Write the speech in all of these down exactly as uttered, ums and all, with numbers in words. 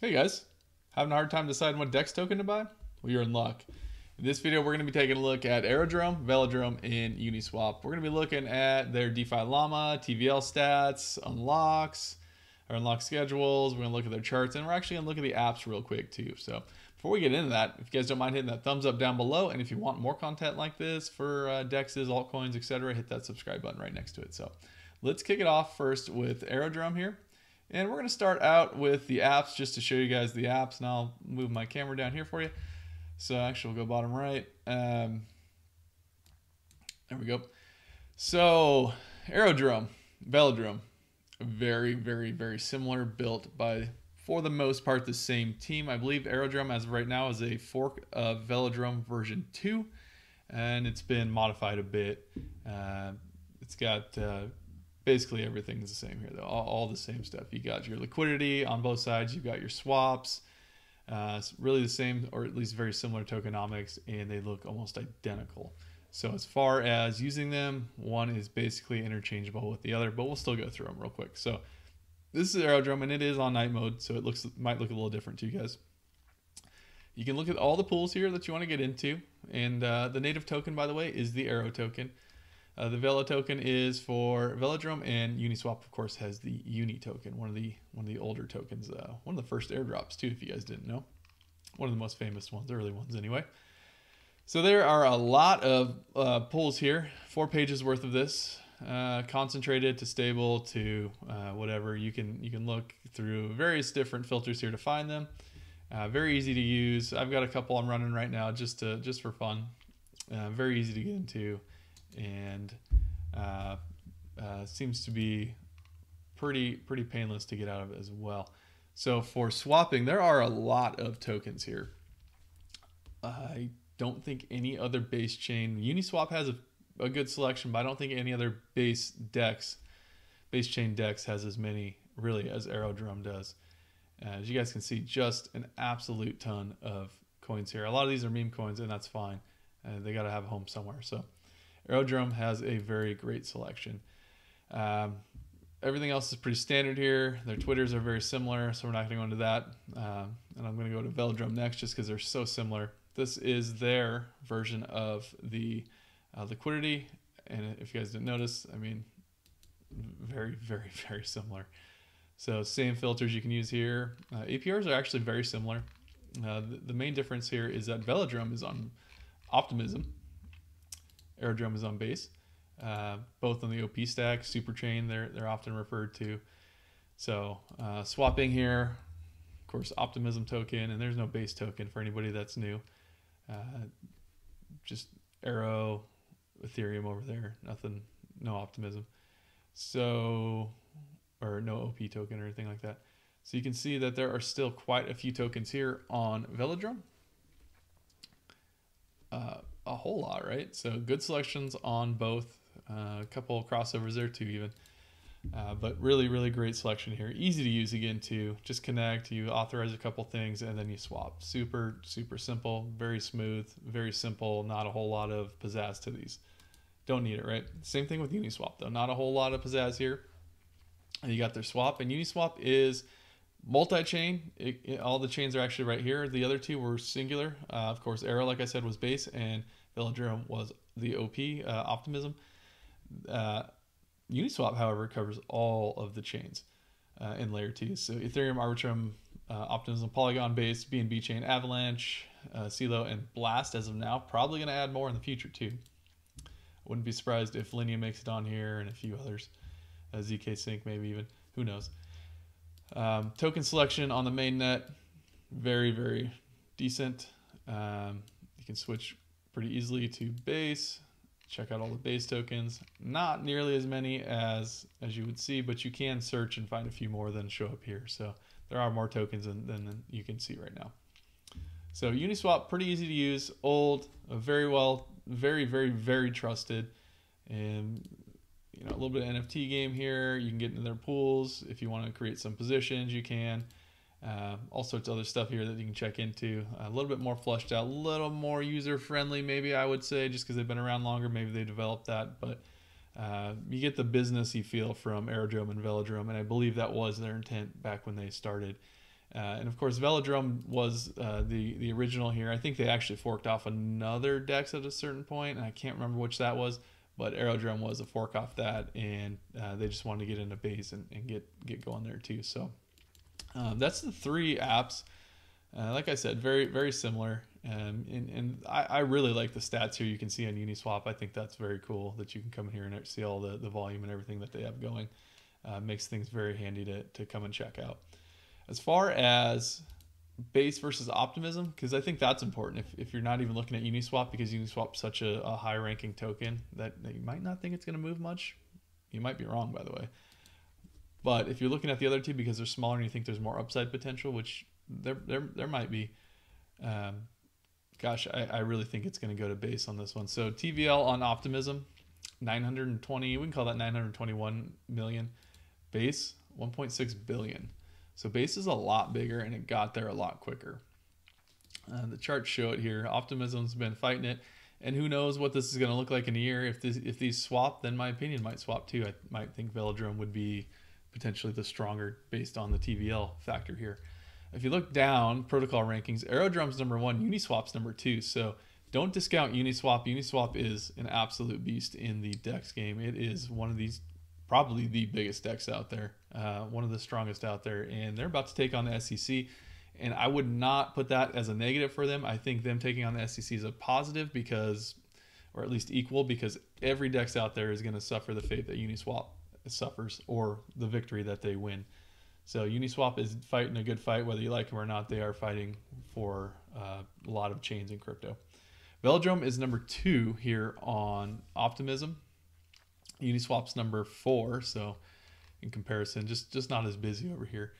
Hey guys, having a hard time deciding what DEX token to buy? Well, you're in luck. In this video, we're going to be taking a look at Aerodrome, Velodrome, and Uniswap. We're going to be looking at their DeFi Llama, T V L stats, unlocks, or unlock schedules. We're going to look at their charts, and we're actually going to look at the apps real quick too. So before we get into that, if you guys don't mind hitting that thumbs up down below, and if you want more content like this for uh, DEXs, altcoins, et cetera, hit that subscribe button right next to it. So let's kick it off first with Aerodrome here. And we're going to start out with the apps just to show you guys the apps, and I'll move my camera down here for you. So actually we'll go bottom right. Um, there we go. So Aerodrome, Velodrome, very, very, very similar, built by, for the most part, the same team. I believe Aerodrome as of right now is a fork of Velodrome version two, and it's been modified a bit. Uh, it's got uh, basically everything's the same here though, all, all the same stuff. You got your liquidity on both sides, you've got your swaps. Uh, it's really the same, or at least very similar tokenomics, and they look almost identical. So as far as using them, one is basically interchangeable with the other, but we'll still go through them real quick. So this is Aerodrome, and it is on night mode, so it looks might look a little different to you guys. You can look at all the pools here that you want to get into, and uh, the native token, by the way, is the Aero token. Uh, the Velo token is for Velodrome, and Uniswap, of course, has the Uni token, one of the one of the older tokens, uh, one of the first airdrops too, if you guys didn't know, one of the most famous ones, early ones anyway. So there are a lot of uh, pools here, four pages worth of this, uh, concentrated to stable to uh, whatever. You can you can look through various different filters here to find them. Uh, very easy to use. I've got a couple I'm running right now just to just for fun. Uh, very easy to get into. And uh, uh, seems to be pretty pretty painless to get out of as well. So for swapping, there are a lot of tokens here. I don't think any other base chain, Uniswap has a, a good selection, but I don't think any other base DEX, base chain DEX has as many really as Aerodrome does. Uh, as you guys can see, just an absolute ton of coins here. A lot of these are meme coins, and that's fine. Uh, they got to have a home somewhere. So Aerodrome has a very great selection. Um, everything else is pretty standard here. Their Twitters are very similar, so we're not going to go into that. Um, and I'm going to go to Velodrome next just because they're so similar. This is their version of the uh, liquidity. And if you guys didn't notice, I mean, very, very, very similar. So same filters you can use here. Uh, A P Rs are actually very similar. Uh, the, the main difference here is that Velodrome is on Optimism. Aerodrome is on Base, uh, both on the O P stack, super chain, they're, they're often referred to. So uh, swapping here, of course, Optimism token, and there's no Base token for anybody that's new. Uh, just Aero, Ethereum over there, nothing, no Optimism. So, or no O P token or anything like that. So you can see that there are still quite a few tokens here on Velodrome. Uh, a whole lot, right? So good selections on both, uh, a couple of crossovers there too even, uh, but really, really great selection here. Easy to use again too, just connect, you authorize a couple things and then you swap. Super, super simple, very smooth, very simple, not a whole lot of pizzazz to these. Don't need it, right? Same thing with Uniswap though, not a whole lot of pizzazz here. And you got their swap, and Uniswap is multi-chain. It, it, all the chains are actually right here. The other two were singular. Uh, of course, Aero, like I said, was Base, and Velodrome was the O P, uh, Optimism. Uh, Uniswap, however, covers all of the chains uh, in layer two. So Ethereum, Arbitrum, uh, Optimism, Polygon, Base, B N B Chain, Avalanche, uh, Celo, and Blast as of now. Probably going to add more in the future too. I wouldn't be surprised if Linea makes it on here and a few others. Uh, Z K Sync maybe even. Who knows? Um, token selection on the mainnet, very, very decent. Um, you can switch pretty easily to Base, check out all the Base tokens. Not nearly as many as, as you would see, but you can search and find a few more than show up here. So there are more tokens than, than you can see right now. So Uniswap, pretty easy to use, old, very well, very, very, very trusted. And you know, a little bit of N F T game here. You can get into their pools. If you want to create some positions, you can. Uh, all sorts of other stuff here that you can check into. A little bit more flushed out, a little more user-friendly, maybe I would say, just because they've been around longer. Maybe they developed that. But uh, you get the businessy feel from Aerodrome and Velodrome, and I believe that was their intent back when they started. Uh, and of course, Velodrome was uh, the, the original here. I think they actually forked off another DEX at a certain point, and I can't remember which that was, but Aerodrome was a fork off that, and uh, they just wanted to get into Base and, and get, get going there too. So um, that's the three apps. Uh, like I said, very, very similar. Um, and and I, I really like the stats here you can see on Uniswap. I think that's very cool that you can come in here and see all the, the volume and everything that they have going. Uh, makes things very handy to, to come and check out. As far as Base versus Optimism, because I think that's important if, if you're not even looking at Uniswap, because Uniswap's such a, a high-ranking token that, that you might not think it's going to move much. You might be wrong, by the way. But if you're looking at the other two because they're smaller and you think there's more upside potential, which there, there, there might be, um, gosh, I, I really think it's going to go to Base on this one. So T V L on Optimism, nine hundred twenty, we can call that nine hundred twenty-one million. Base, one point six billion. So Base is a lot bigger, and it got there a lot quicker. Uh, the charts show it here. Optimism's been fighting it, and who knows what this is going to look like in a year. If this, if these swap, then my opinion might swap too. I might think Velodrome would be potentially the stronger based on the T V L factor here. If you look down protocol rankings, Aerodrome's number one, Uniswap's number two. So don't discount Uniswap. Uniswap is an absolute beast in the DEX game. It is one of these, probably the biggest DEX out there, uh, one of the strongest out there, and they're about to take on the S E C, and I would not put that as a negative for them. I think them taking on the S E C is a positive, because, or at least equal, because every DEX out there is going to suffer the fate that Uniswap suffers, or the victory that they win. So Uniswap is fighting a good fight, whether you like them or not. They are fighting for uh, a lot of chains in crypto. Velodrome is number two here on Optimism. Uniswap's number four, so in comparison, just just not as busy over here.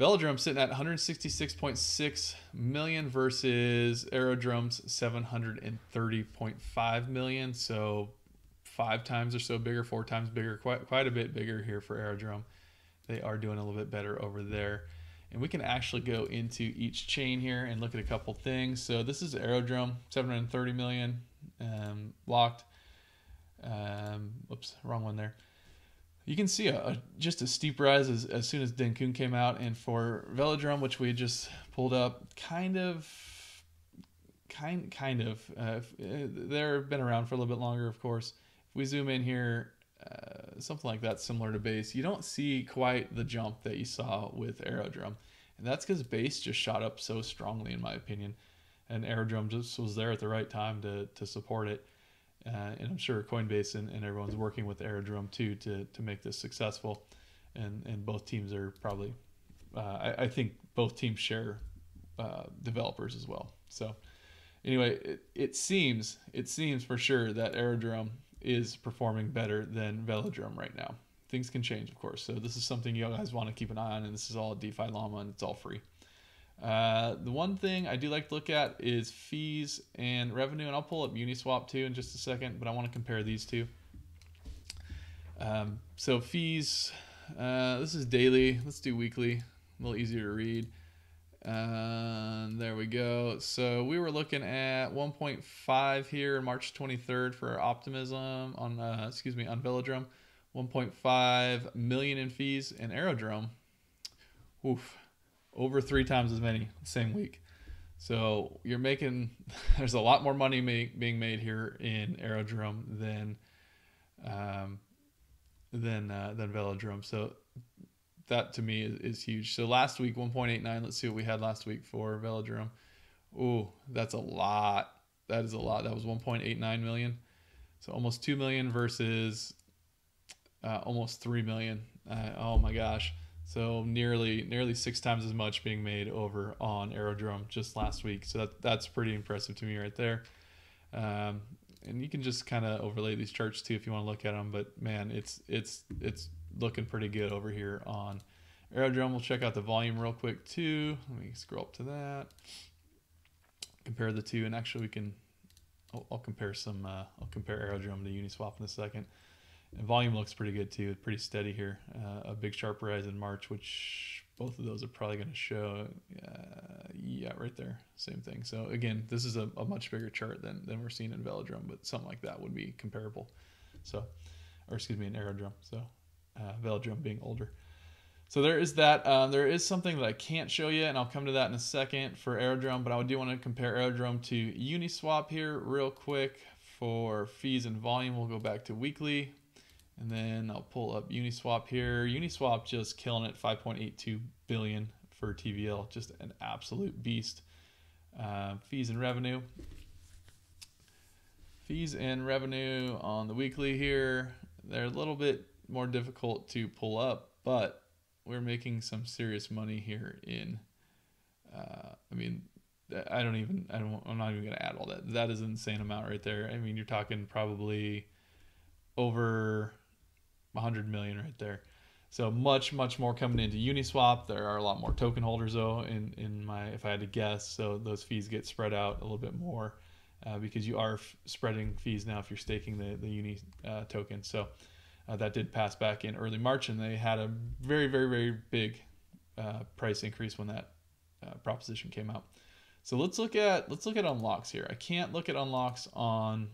Velodrome sitting at one hundred sixty-six point six million versus Aerodrome's seven hundred thirty point five million, so five times or so bigger, four times bigger, quite quite a bit bigger here for Aerodrome. They are doing a little bit better over there, and we can actually go into each chain here and look at a couple things. So this is Aerodrome, seven hundred thirty million um, locked. Um, oops, wrong one there. You can see a, a just a steep rise as, as soon as Denkun came out, and for Velodrome, which we just pulled up, kind of, kind kind of, uh, they've been around for a little bit longer, of course. If we zoom in here, uh, something like that, similar to Base, you don't see quite the jump that you saw with Aerodrome, and that's because Base just shot up so strongly, in my opinion, and Aerodrome just was there at the right time to to support it. Uh, and I'm sure Coinbase and, and everyone's working with Aerodrome too to, to make this successful. And, and both teams are probably, uh, I, I think both teams share uh, developers as well. So anyway, it, it seems, it seems for sure that Aerodrome is performing better than Velodrome right now. Things can change, of course. So this is something you guys want to keep an eye on, and this is all DeFi Llama, and it's all free. Uh, the one thing I do like to look at is fees and revenue, and I'll pull up Uniswap too in just a second, but I want to compare these two. Um, so fees, uh, this is daily. Let's do weekly, a little easier to read. Uh, there we go. So we were looking at one point five here, March twenty-third for our Optimism on, uh, excuse me, on Velodrome, one point five million in fees, and Aerodrome, oof, over three times as many the same week. So you're making, there's a lot more money make, being made here in Aerodrome than um, than uh, than Velodrome. So that to me is, is huge. So last week, one point eight nine. Let's see what we had last week for Velodrome. Ooh, that's a lot. That is a lot. That was one point eight nine million. So almost two million versus uh, almost three million. Uh, oh my gosh. So nearly nearly six times as much being made over on Aerodrome just last week. So that, that's pretty impressive to me right there. Um, and you can just kind of overlay these charts too if you want to look at them. But man, it's it's it's looking pretty good over here on Aerodrome. We'll check out the volume real quick too. Let me scroll up to that. Compare the two, and actually we can. I'll, I'll compare some. Uh, I'll compare Aerodrome to Uniswap in a second. And volume looks pretty good too, pretty steady here. Uh, a big sharp rise in March, which both of those are probably going to show. Uh, yeah, right there, same thing. So again, this is a, a much bigger chart than, than we're seeing in Velodrome, but something like that would be comparable. So, or excuse me, in Aerodrome. So uh, Velodrome being older. So there is that. Uh, there is something that I can't show you, and I'll come to that in a second for Aerodrome, but I do want to compare Aerodrome to Uniswap here real quick for fees and volume. We'll go back to weekly, and then I'll pull up Uniswap here. Uniswap just killing it, five point eight two billion for T V L, just an absolute beast. Uh, fees and revenue. Fees and revenue on the weekly here. They're a little bit more difficult to pull up, but we're making some serious money here in, uh, I mean, I don't even, I don't, I'm not even going to add all that. That is an insane amount right there. I mean, you're talking probably over one hundred million right there. So much, much more coming into Uniswap. There are a lot more token holders though, in, in my, if I had to guess, so those fees get spread out a little bit more, uh, because you are spreading fees now if you're staking the, the Uni uh, token. So Uh, that did pass back in early March, and they had a very, very, very big uh, price increase when that uh, proposition came out. So let's look at let's look at unlocks here. I can't look at unlocks on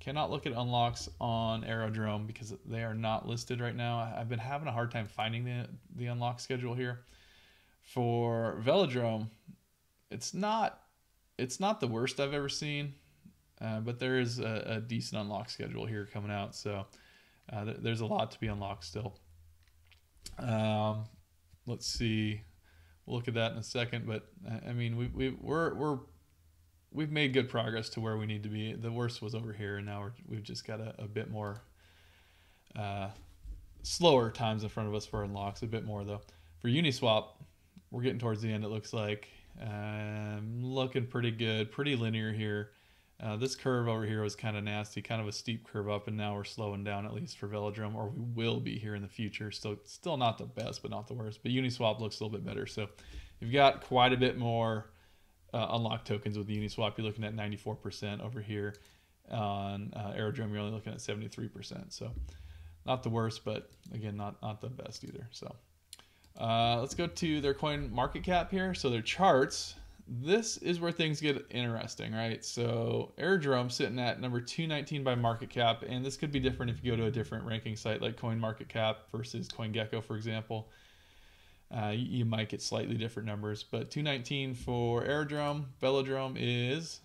cannot look at unlocks on Aerodrome because they are not listed right now. I've been having a hard time finding the the unlock schedule here for Velodrome. It's not it's not the worst I've ever seen. Uh, but there is a, a decent unlock schedule here coming out, so uh, th there's a lot to be unlocked still. Um, let's see, we'll look at that in a second. But I mean, we we we're we're we've made good progress to where we need to be. The worst was over here, and now we're, we've just got a, a bit more uh, slower times in front of us for unlocks. A bit more though for Uniswap, we're getting towards the end. It looks like um, looking pretty good, pretty linear here. Uh, this curve over here was kind of nasty, kind of a steep curve up, and now we're slowing down at least for Velodrome, or we will be here in the future. So still not the best, but not the worst. But Uniswap looks a little bit better. So you've got quite a bit more uh, unlocked tokens with Uniswap. You're looking at ninety-four percent over here. On uh, Aerodrome, you're only looking at seventy-three percent. So not the worst, but again, not, not the best either. So uh, let's go to their CoinMarketCap here. So their charts. This is where things get interesting, right? So Aerodrome sitting at number two nineteen by market cap, and this could be different if you go to a different ranking site like CoinMarketCap versus CoinGecko, for example. Uh, you might get slightly different numbers, but two nineteen for Aerodrome. Velodrome is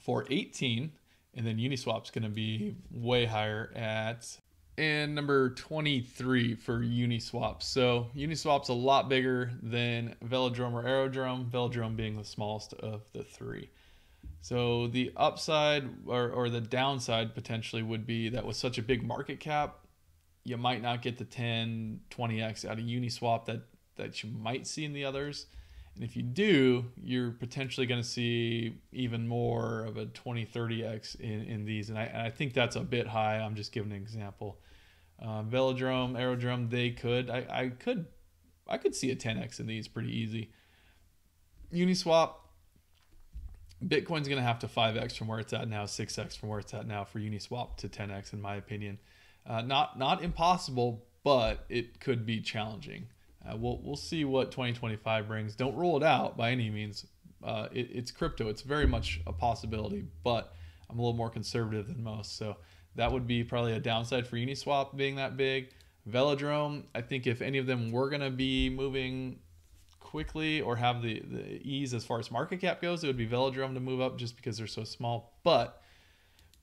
four eighteen, and then Uniswap's going to be way higher at and number twenty-three for Uniswap. So Uniswap's a lot bigger than Velodrome or Aerodrome, Velodrome being the smallest of the three. So the upside or, or the downside potentially would be that with such a big market cap, you might not get the ten, twenty X out of Uniswap that, that you might see in the others. And if you do, you're potentially going to see even more of a twenty, thirty X in, in these. And I, and I think that's a bit high. I'm just giving an example. Uh, Velodrome, Aerodrome, they could. I, I could I could see a ten X in these pretty easy. Uniswap, Bitcoin's going to have to five X from where it's at now, six X from where it's at now for Uniswap to ten X in my opinion. Uh, not, not impossible, but it could be challenging. Uh, we'll, we'll see what twenty twenty-five brings. Don't rule it out by any means. Uh, it, it's crypto. It's very much a possibility, but I'm a little more conservative than most. So that would be probably a downside for Uniswap being that big. Velodrome, I think if any of them were going to be moving quickly or have the, the ease as far as market cap goes, it would be Velodrome to move up just because they're so small. But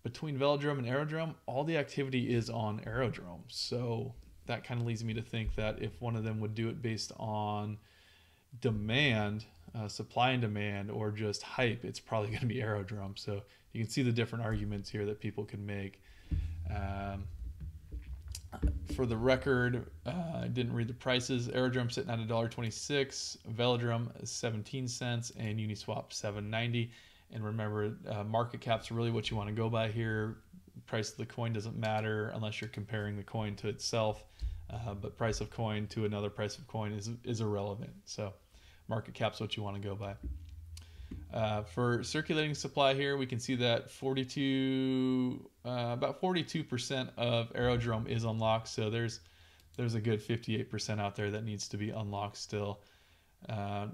between Velodrome and Aerodrome, all the activity is on Aerodrome. So that kind of leads me to think that if one of them would do it based on demand, uh, supply and demand, or just hype, it's probably going to be Aerodrome. So you can see the different arguments here that people can make. Um, for the record, uh, I didn't read the prices. Aerodrome sitting at one dollar twenty-six, Velodrome seventeen cents, and Uniswap seven ninety. And remember, uh, market cap's really what you want to go by here. Price of the coin doesn't matter unless you're comparing the coin to itself, uh, but price of coin to another price of coin is, is irrelevant. So market cap's what you want to go by. Uh, for circulating supply here, we can see that forty-two, uh, about forty-two percent of Aerodrome is unlocked. So there's, there's a good fifty-eight percent out there that needs to be unlocked still. Uh,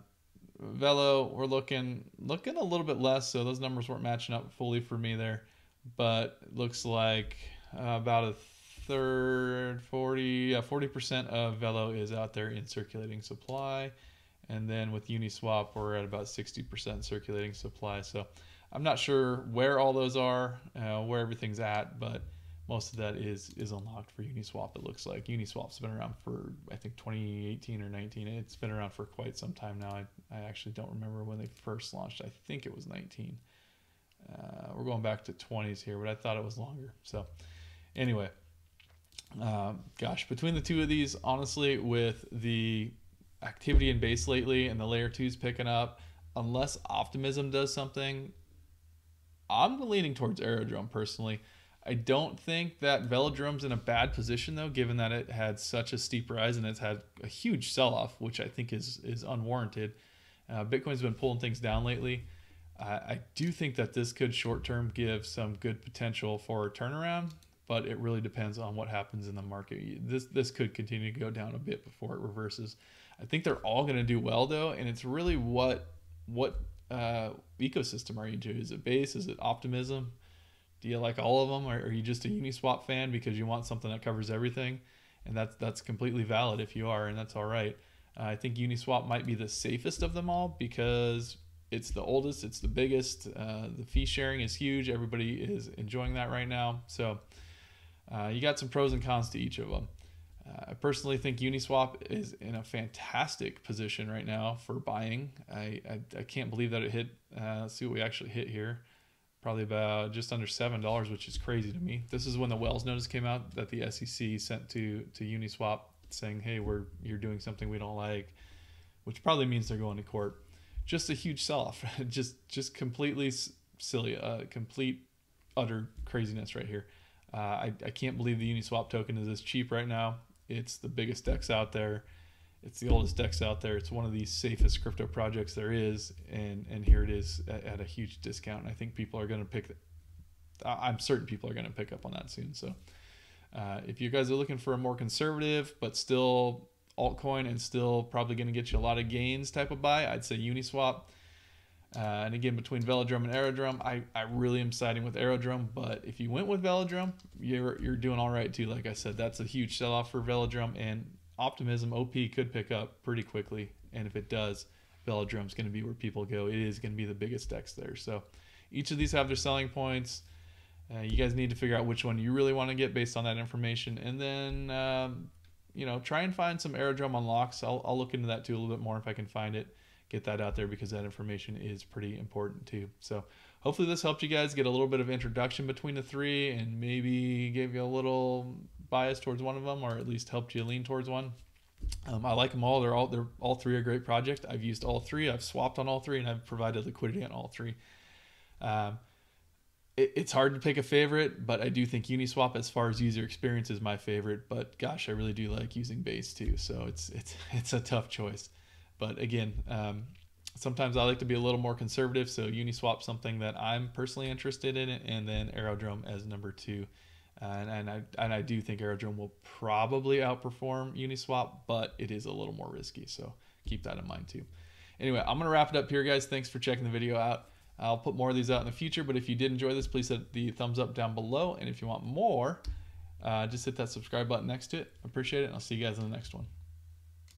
Velo, we're looking, looking a little bit less. So those numbers weren't matching up fully for me there. But it looks like uh, about a third, forty, uh, forty percent of Velo is out there in circulating supply. And then with Uniswap, we're at about sixty percent circulating supply. So I'm not sure where all those are, uh, where everything's at, but most of that is is unlocked for Uniswap, it looks like. Uniswap's been around for, I think, twenty eighteen or nineteen. It's been around for quite some time now. I, I actually don't remember when they first launched. I think it was nineteen. Uh, we're going back to twenties here, but I thought it was longer. So anyway, uh, gosh, between the two of these, honestly, with the activity in Base lately and the layer twos picking up, unless Optimism does something, I'm leaning towards Aerodrome personally. I don't think that Velodrome's in a bad position though, given that it had such a steep rise and it's had a huge sell-off, which I think is is unwarranted. Uh, Bitcoin's been pulling things down lately. Uh, I do think that this could short-term give some good potential for a turnaround, but it really depends on what happens in the market. This this could continue to go down a bit before it reverses. I think they're all going to do well though, and it's really what what uh, ecosystem are you into? Is it Base? Is it Optimism? Do you like all of them, or are you just a Uniswap fan because you want something that covers everything? And that's that's completely valid if you are, and that's all right. Uh, I think Uniswap might be the safest of them all because it's the oldest, it's the biggest. Uh, the fee sharing is huge. Everybody is enjoying that right now. So uh, you got some pros and cons to each of them. Uh, I personally think Uniswap is in a fantastic position right now for buying. I I, I can't believe that it hit. Uh, let's see what we actually hit here. Probably about just under seven dollars, which is crazy to me. This is when the Wells notice came out that the S E C sent to, to Uniswap saying, hey, we're you're doing something we don't like, which probably means they're going to court. Just a huge sell-off. just just completely silly, uh, complete, utter craziness right here. Uh, I, I can't believe the Uniswap token is this cheap right now. It's the biggest DEX out there. It's the oldest DEX out there. It's one of the safest crypto projects there is, and and here it is at, at a huge discount. And I think people are going to pick. The, I'm certain people are going to pick up on that soon. So, uh, if you guys are looking for a more conservative but still altcoin and still probably going to get you a lot of gains type of buy, I'd say Uniswap. Uh, and again, between Velodrome and Aerodrome, I I really am siding with Aerodrome. But if you went with Velodrome, you're you're doing all right too. Like I said, that's a huge sell off for Velodrome and Optimism. O P could pick up pretty quickly, and if it does, Velodrome's going to be where people go. It is going to be the biggest DEX there. So each of these have their selling points. Uh, you guys need to figure out which one you really want to get based on that information, and then um, you know, try and find some Aerodrome unlocks. I'll, I'll look into that too a little bit more if I can find it, get that out there, because that information is pretty important too. So hopefully this helped you guys get a little bit of introduction between the three and maybe gave you a little bias towards one of them, or at least helped you lean towards one. Um, I like them all. They're all they're all three are great projects. I've used all three. I've swapped on all three, and I've provided liquidity on all three. Um, it, it's hard to pick a favorite, but I do think Uniswap, as far as user experience, is my favorite. But gosh, I really do like using Base too. So it's it's it's a tough choice. But again, um, sometimes I like to be a little more conservative, so Uniswap something that I'm personally interested in, and then Aerodrome as number two. Uh, and, and, I, and I do think Aerodrome will probably outperform Uniswap, but it is a little more risky, so keep that in mind too. Anyway, I'm going to wrap it up here, guys. Thanks for checking the video out. I'll put more of these out in the future, but if you did enjoy this, please hit the thumbs up down below. And if you want more, uh, just hit that subscribe button next to it. I appreciate it, and I'll see you guys in the next one.